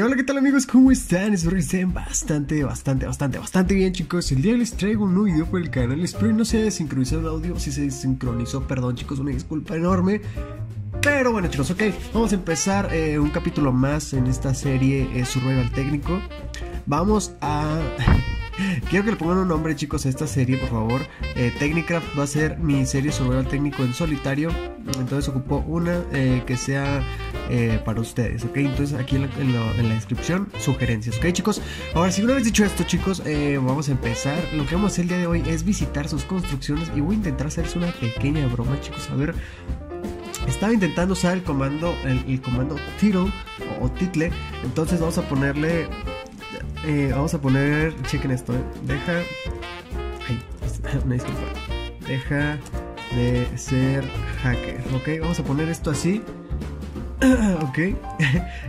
Hola, ¿qué tal amigos? ¿Cómo están? Espero que estén bastante bien, chicos. El día les traigo un nuevo video por el canal. Espero que no se haya sincronizado el audio. Si se desincronizó, perdón chicos, una disculpa enorme. Pero bueno chicos, ok, vamos a empezar un capítulo más en esta serie Survival Técnico. Vamos a... Quiero que le pongan un nombre chicos a esta serie, por favor. Technicraft va a ser mi serie Survival Técnico en solitario. Entonces ocupo una que sea para ustedes, ok. Entonces aquí en la descripción, sugerencias, ok chicos. Ahora si una vez dicho esto chicos, vamos a empezar. Lo que vamos a hacer el día de hoy es visitar sus construcciones. Y voy a intentar hacerles una pequeña broma chicos, a ver. Estaba intentando usar el comando title o title. Entonces vamos a ponerle... vamos a poner, chequen esto, deja, ay, una disculpa, deja de ser hacker, ok, vamos a poner esto así, ok,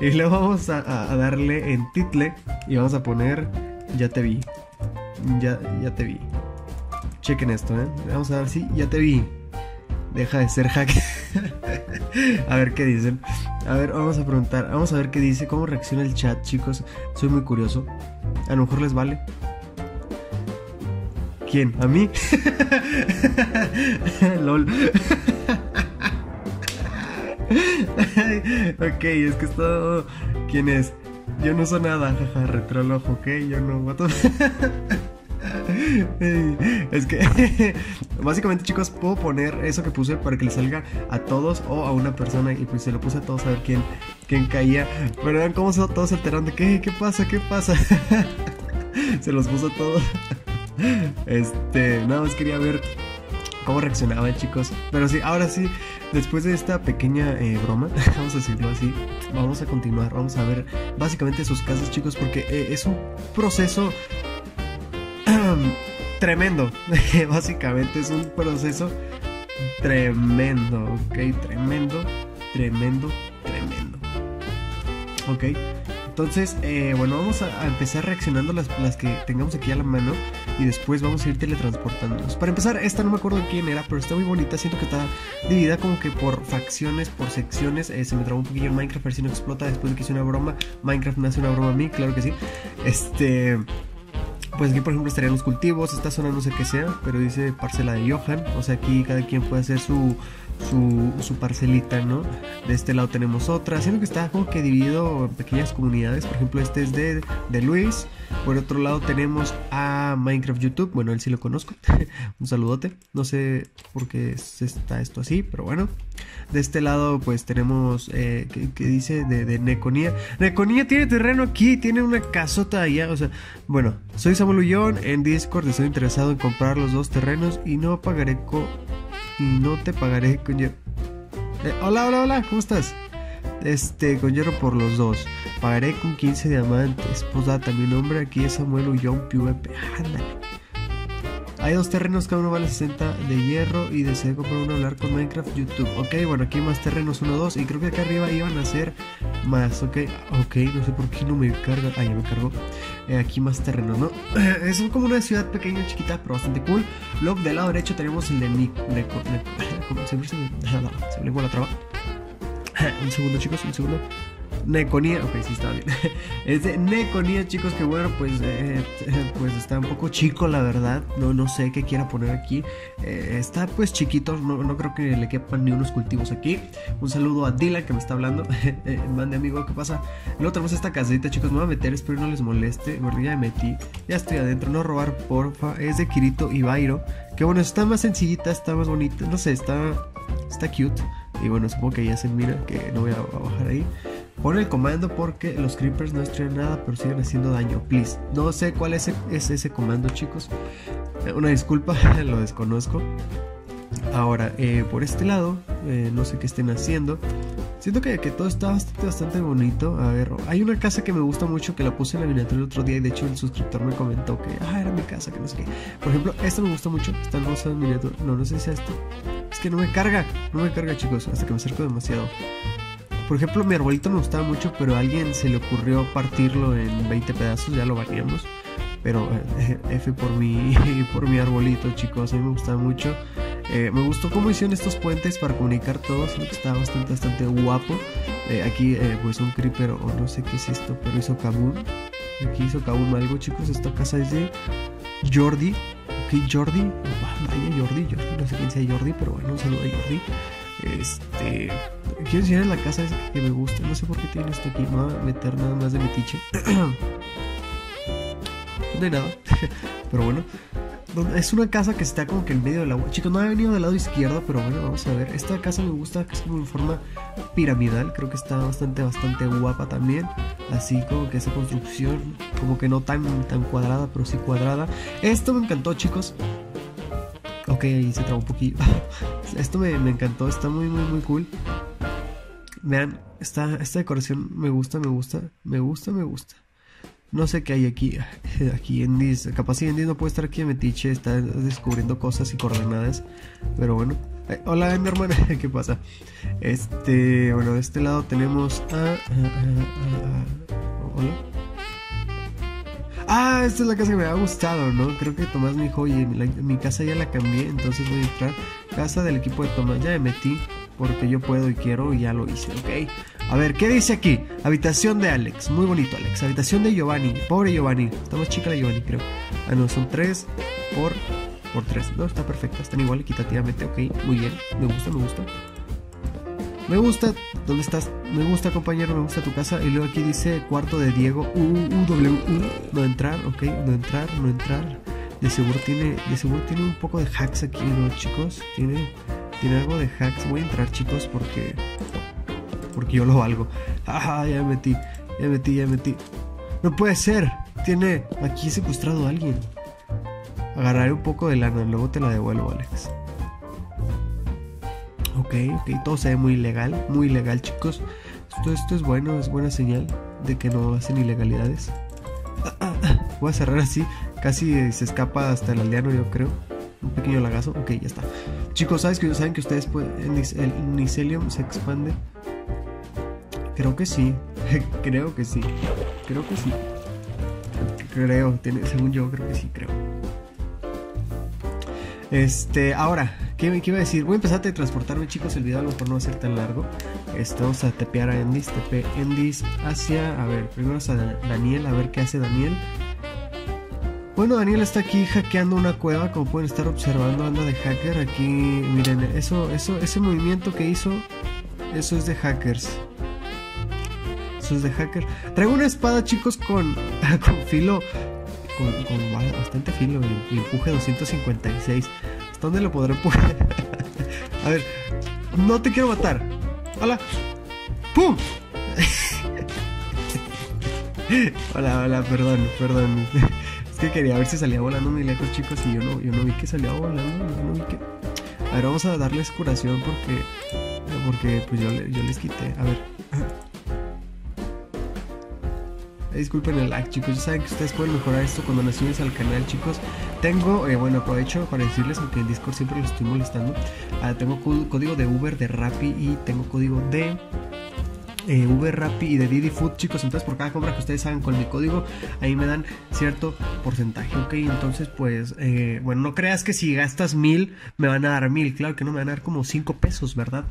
y luego vamos a darle en title y vamos a poner, ya te vi, ya te vi, chequen esto, vamos a dar así, ya te vi, deja de ser hacker. A ver qué dicen. A ver, vamos a preguntar. Vamos a ver qué dice. ¿Cómo reacciona el chat, chicos? Soy muy curioso. A lo mejor les vale. ¿Quién? ¿A mí? LOL. Ok, es que esto... ¿Quién es? Yo no soy nada. Jaja, retrolojo, ok. Yo no. Es que básicamente chicos puedo poner eso que puse para que le salga a todos o a una persona. Y pues se lo puse a todos a ver quién caía. Pero vean cómo todos se alteraron de ¿qué pasa? ¿Qué pasa? Se los puso a todos. Nada más quería ver cómo reaccionaban chicos. Pero sí, ahora sí, después de esta pequeña broma, vamos a decirlo así, vamos a continuar, vamos a ver básicamente sus casas chicos. Porque es un proceso tremendo. Básicamente es un proceso tremendo, ok, tremendo. Ok, entonces, bueno, vamos a empezar reaccionando las que tengamos aquí a la mano y después vamos a ir teletransportándonos. Para empezar, esta no me acuerdo quién era, pero está muy bonita, siento que está dividida como que por facciones, por secciones. Se me trabó un poquillo en Minecraft, pero si no explota después de que hice una broma. Minecraft me hace una broma a mí, claro que sí. Pues aquí por ejemplo estarían los cultivos, esta zona no sé qué sea, pero dice parcela de Johan, o sea aquí cada quien puede hacer su parcelita, ¿no? De este lado tenemos otra, siendo que está como que dividido en pequeñas comunidades, por ejemplo este es de Luis, por otro lado tenemos a Minecraft YouTube, bueno él sí lo conozco, un saludote, no sé por qué está esto así, pero bueno. De este lado pues tenemos, que dice de Neconia. Neconia tiene terreno aquí, tiene una casota allá, o sea, bueno, soy Samuel Ullón, en Discord estoy interesado en comprar los dos terrenos y no pagaré con... Y no te pagaré con hierro. Hola, ¿cómo estás? Con hierro por los dos. Pagaré con 15 diamantes. Posdata, mi nombre aquí es Samuel JohnPvp. Ándale. Hay dos terrenos, cada uno vale 60 de hierro. Y deseé comprar uno a hablar con Minecraft YouTube. Ok, bueno, aquí más terrenos 1, 2. Y creo que acá arriba iban a ser más. Ok, no sé por qué no me carga. Ah, ya me cargó. Aquí más terreno, ¿no? Es como una ciudad pequeña, chiquita, pero bastante cool. Luego del lado derecho tenemos el de siempre se me lengua la traba. Un segundo, chicos, un segundo. Neconia, ok, sí estaba bien. Es de Neconia, chicos, que bueno, pues está un poco chico, la verdad. No sé qué quiera poner aquí. Está pues chiquito, no creo que le quepan ni unos cultivos aquí. Un saludo a Dylan que me está hablando. Mande amigo, ¿qué pasa? Luego tenemos esta casita, chicos, me voy a meter, espero no les moleste. Bueno, ya me metí, ya estoy adentro, no robar, porfa. Es de Kirito y Bayro. Que bueno, está más sencillita, está más bonita, no sé, está cute. Y bueno, supongo que ya se mira, que no voy a bajar ahí. Pon el comando porque los creepers no estrenan nada, pero siguen haciendo daño, please. No sé cuál es ese comando, chicos. Una disculpa, lo desconozco. Ahora, por este lado, no sé qué estén haciendo. Siento que todo está bastante bonito. A ver, hay una casa que me gusta mucho, que la puse en la miniatura el otro día. Y de hecho el suscriptor me comentó que, era mi casa, que no sé qué. Por ejemplo, esta me gusta mucho, esta hermosa miniatura. No sé si es esto. Es que no me carga, chicos, hasta que me acerco demasiado. Por ejemplo, mi arbolito me gustaba mucho, pero a alguien se le ocurrió partirlo en 20 pedazos, ya lo baneamos. Pero F por mi arbolito, chicos, a mí me gustaba mucho. Me gustó cómo hicieron estos puentes para comunicar todos, lo que estaba bastante guapo. Aquí pues un creeper o no sé qué es esto, pero hizo Kabum. Aquí hizo Kabum algo, chicos. Esta casa es de Jordi. Ok, Jordi. Vaya, Jordi. No sé quién sea Jordi, pero bueno, un saludo a Jordi. Quiero enseñarles la casa esa que me gusta. No sé por qué tiene esto aquí. Me voy a meter nada más de metiche. No hay nada. Pero bueno. Es una casa que está como que en medio del agua. Chicos, no había venido del lado izquierdo, pero bueno, vamos a ver. Esta casa me gusta, que es como en forma piramidal. Creo que está bastante guapa también. Así como que esa construcción, como que no tan cuadrada, pero sí cuadrada. Esto me encantó, chicos. Ok, se trabó un poquito. Esto me encantó, está muy cool. Vean, esta decoración me gusta. No sé qué hay aquí. Aquí Endis. Capaz si Endis no puede estar aquí de metiche. Está descubriendo cosas y coordenadas. Pero bueno. Hola, mi hermana. ¿Qué pasa? Bueno, de este lado tenemos a... Hola. Ah, esta es la casa que me había gustado, ¿no? Creo que Tomás me dijo, oye, mi casa ya la cambié. Entonces voy a entrar. Casa del equipo de Tomás. Ya me metí. Porque yo puedo y quiero y ya lo hice, ¿ok? A ver, ¿qué dice aquí? Habitación de Alex, muy bonito Alex. Habitación de Giovanni, pobre Giovanni. Está más chica la Giovanni, creo. Ah, no, son 3 por 3. No, está perfecta, están igual equitativamente, ok. Muy bien, me gusta. Me gusta, ¿dónde estás? Me gusta, compañero, me gusta tu casa. Y luego aquí dice cuarto de Diego. No entrar, ok, no entrar. De seguro tiene un poco de hacks aquí, ¿no, chicos? Tiene algo de hacks. Voy a entrar, chicos, porque yo lo valgo. Ah, ya me metí. No puede ser. Tiene aquí secuestrado a alguien. Agarraré un poco de lana, luego te la devuelvo, Alex. Ok, todo se ve muy legal, chicos. Esto es bueno, es buena señal de que no hacen ilegalidades. Voy a cerrar así, casi se escapa hasta el aldeano, yo creo. Un pequeño lagazo, ok, ya está. Chicos, ¿saben que ustedes pueden, el Unicelium se expande? Creo que sí. Ahora, ¿qué iba a decir? Voy a empezar a transportarme, chicos. El video a lo mejor no va a ser tan largo. Vamos a tepear a Endis. Tepe Endis hacia, a ver, primero a Daniel, a ver qué hace Daniel. Bueno, Daniel está aquí hackeando una cueva, como pueden estar observando, anda de hacker. Aquí, miren, ese movimiento que hizo, eso es de hackers. Traigo una espada, chicos, con filo, con bastante filo y empuje 256. ¿Hasta dónde lo podré empujar? A ver, no te quiero matar. Hola. ¡Pum! hola, perdón. Es que quería ver si salía volando muy lejos, chicos, y yo no vi que salía volando. A ver, vamos a darles curación porque pues yo les quité. A ver. Disculpen el lag, chicos. Ya saben que ustedes pueden mejorar esto con donaciones al canal, chicos. Tengo, bueno, aprovecho para decirles, aunque en Discord siempre los estoy molestando, tengo código de Uber, de Rappi, y tengo código de Uber, Rappi y de Didi Food, chicos. Entonces por cada compra que ustedes hagan con mi código, ahí me dan cierto porcentaje, ok. Entonces pues, bueno, no creas que si gastas 1000 me van a dar 1000. Claro que no, me van a dar como 5 pesos, ¿verdad?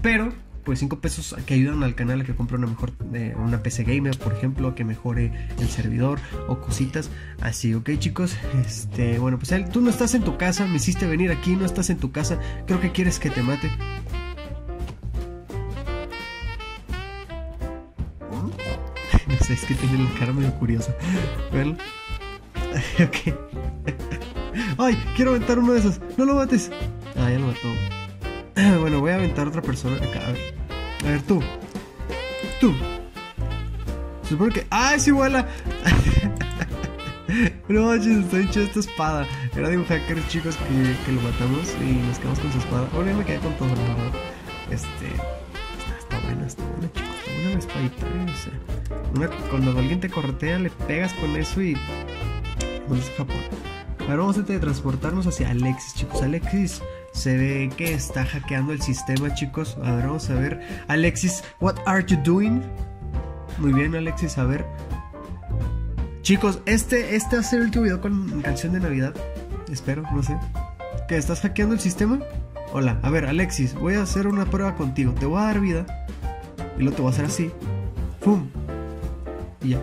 Pero pues 5 pesos que ayudan al canal a que compre una mejor una PC gamer, por ejemplo, que mejore el servidor o cositas así, ok, chicos. Bueno, pues tú no estás en tu casa, me hiciste venir aquí, no estás en tu casa, creo que quieres que te mate. No sé, es que tiene la cara medio curiosa. Bueno. Ok. Ay, quiero aventar uno de esos. No lo mates. Ah, ya lo mató. Bueno, voy a aventar otra persona acá. A ver, tú. Se supone que... ¡Ay, sí vuela! No, está hecho esta espada. Era de un hacker, chicos, que lo matamos y nos quedamos con su espada. Bueno, yo me quedé con todo, la verdad. Está buena, chicos. Está buena la espadita, o sea, cuando alguien te corretea, le pegas con eso y... Bueno, es Japón. Ahora vamos a teletransportarnos hacia Alexis, chicos. Alexis... Se ve que está hackeando el sistema, chicos. A ver, vamos a ver. Alexis, what are you doing? Muy bien, Alexis, a ver. Chicos, este va a ser el último video con canción de Navidad. Espero, no sé. ¿Qué, estás hackeando el sistema? Hola, a ver, Alexis, voy a hacer una prueba contigo. Te voy a dar vida. el otro va a ser así, ¡pum! Y ya,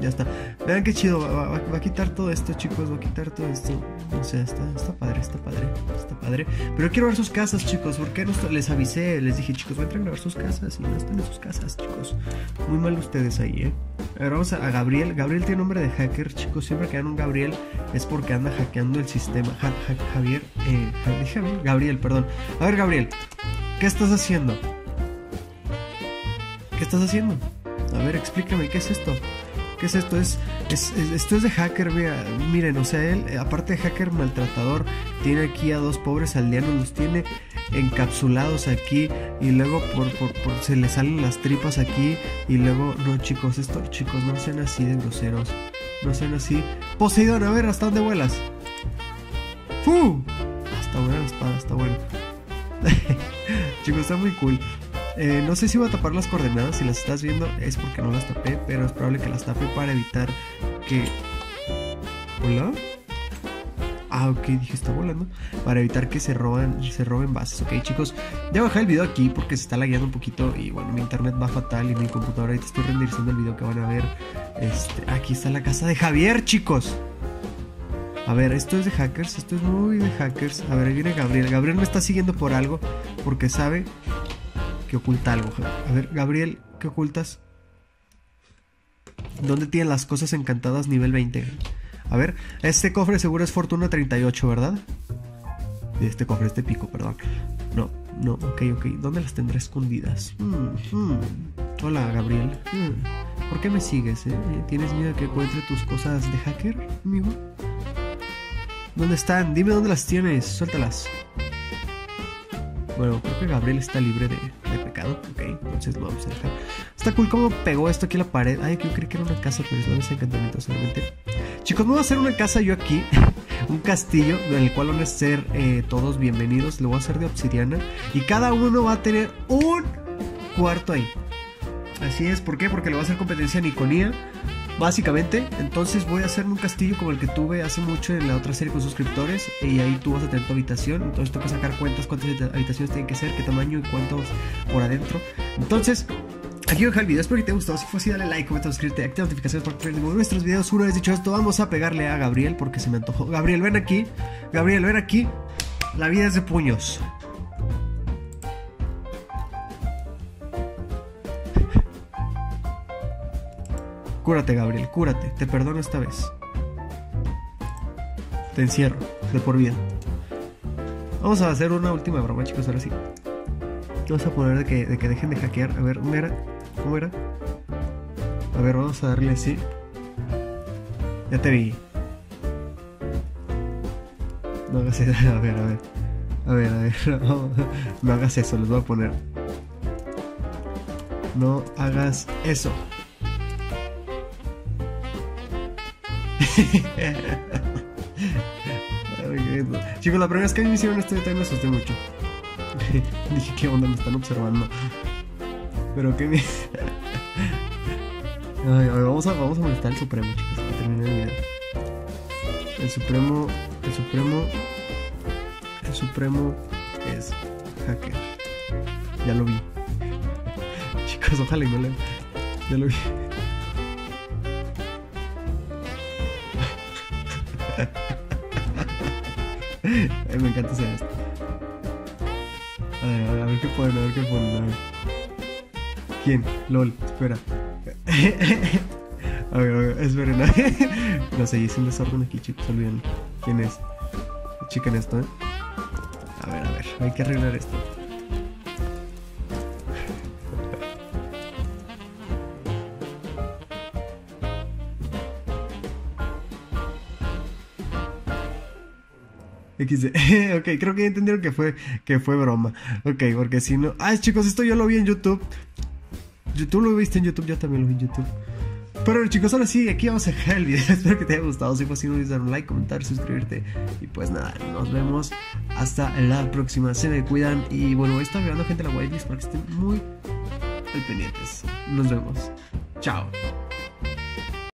ya está. Vean qué chido, va a quitar todo esto, chicos, va a quitar todo esto. O sea, está padre. Pero quiero ver sus casas, chicos, porque les avisé, les dije, chicos, van a entrar a ver sus casas y no están en sus casas, chicos. Muy mal ustedes ahí, ¿eh? A ver, vamos a Gabriel. Gabriel tiene nombre de hacker, chicos. Siempre que dan un Gabriel es porque anda hackeando el sistema. Gabriel, perdón. A ver, Gabriel, ¿qué estás haciendo? ¿Qué estás haciendo? A ver, explícame, ¿qué es esto? ¿Qué es esto? Esto es de hacker, miren, o sea, él, aparte de hacker maltratador, tiene aquí a dos pobres aldeanos, los tiene encapsulados aquí y luego se le salen las tripas aquí y luego, no chicos, chicos, no sean así de groseros, no sean así. Poseidón, a ver, ¿hasta dónde vuelas? ¡Fu! Hasta buena la espada, está bueno. Chicos, está muy cool. No sé si voy a tapar las coordenadas. Si las estás viendo es porque no las tapé, pero es probable que las tape para evitar que... ¿Hola? Ah, ok, dije, está volando. Para evitar que se roben bases. Ok, chicos, voy a bajar el video aquí porque se está lagueando un poquito. Y bueno, mi internet va fatal y mi computadora ahorita estoy renderizando el video que van a ver. Aquí está la casa de Javier, chicos. A ver, esto es de hackers, esto es muy de hackers. A ver, ahí viene Gabriel. Gabriel me está siguiendo por algo porque sabe... oculta algo. A ver, Gabriel, ¿qué ocultas? ¿Dónde tienen las cosas encantadas nivel 20? A ver, este cofre seguro es fortuna 38, ¿verdad? Este cofre, este pico, perdón. No, ok. ¿Dónde las tendré escondidas? Hola, Gabriel. ¿Por qué me sigues? ¿Tienes miedo de que encuentre tus cosas de hacker, amigo? ¿Dónde están? Dime dónde las tienes. Suéltalas. Bueno, creo que Gabriel está libre de pecado. Ok, entonces lo vamos a dejar. Está cool cómo pegó esto aquí en la pared. Ay, yo creí que era una casa, pero es un encantamiento solamente. Chicos, me voy a hacer una casa yo aquí. Un castillo en el cual van a ser todos bienvenidos. Lo voy a hacer de obsidiana. Y cada uno va a tener un cuarto ahí. Así es, ¿por qué? Porque le va a hacer competencia a Nikonia, básicamente. Entonces voy a hacerme un castillo como el que tuve hace mucho en la otra serie con suscriptores. Y ahí tú vas a tener tu habitación. Entonces tengo que sacar cuentas, cuántas habitaciones tienen que ser, qué tamaño y cuántos por adentro. Entonces, aquí voy a dejar el video. Espero que te haya gustado. Si fue así, dale like, comenta, suscríbete, activa notificaciones para que no pierdas nuestros videos. Una vez dicho esto, vamos a pegarle a Gabriel porque se me antojó. Gabriel, ven aquí. Gabriel, ven aquí. La vida es de puños. Cúrate, Gabriel, cúrate. Te perdono esta vez. Te encierro, de por vida. Vamos a hacer una última broma, chicos, ahora sí. Vamos a poner de que dejen de hackear. A ver, ¿cómo era? A ver, vamos a darle así. Ya te vi. No hagas eso, a ver. No hagas eso, les voy a poner. No hagas eso. Chicos, la primera vez que a mí me hicieron esto, yo también me asusté mucho. Dije, ¿qué onda? Me están observando. Pero qué miedo. Vamos a molestar al Supremo, chicos, para terminar el video. El Supremo es hacker. Ya lo vi. Chicos, ojalá y no le... Ya lo vi. Me encanta hacer esto. A ver qué ponen, a ver. ¿Quién? LOL, espera. A ver, esperen. No sé, hice un desorden aquí, chicos, olvídenlo. ¿Quién es? Chequen esto, ¿eh? A ver, hay que arreglar esto. Ok, creo que ya entendieron que fue broma. Ok, porque si no... Ah, chicos, esto yo lo vi en YouTube. ¿Tú lo viste en YouTube? Yo también lo vi en YouTube. Pero chicos, ahora sí, aquí vamos a dejar el video. Espero que te haya gustado. Si fue así, no olvides dar un like, comentar, suscribirte. Y pues nada, nos vemos hasta la próxima. Se me cuidan. Y bueno, voy a estar grabando gente a la whitelist para que estén muy al pendientes. Nos vemos. Chao.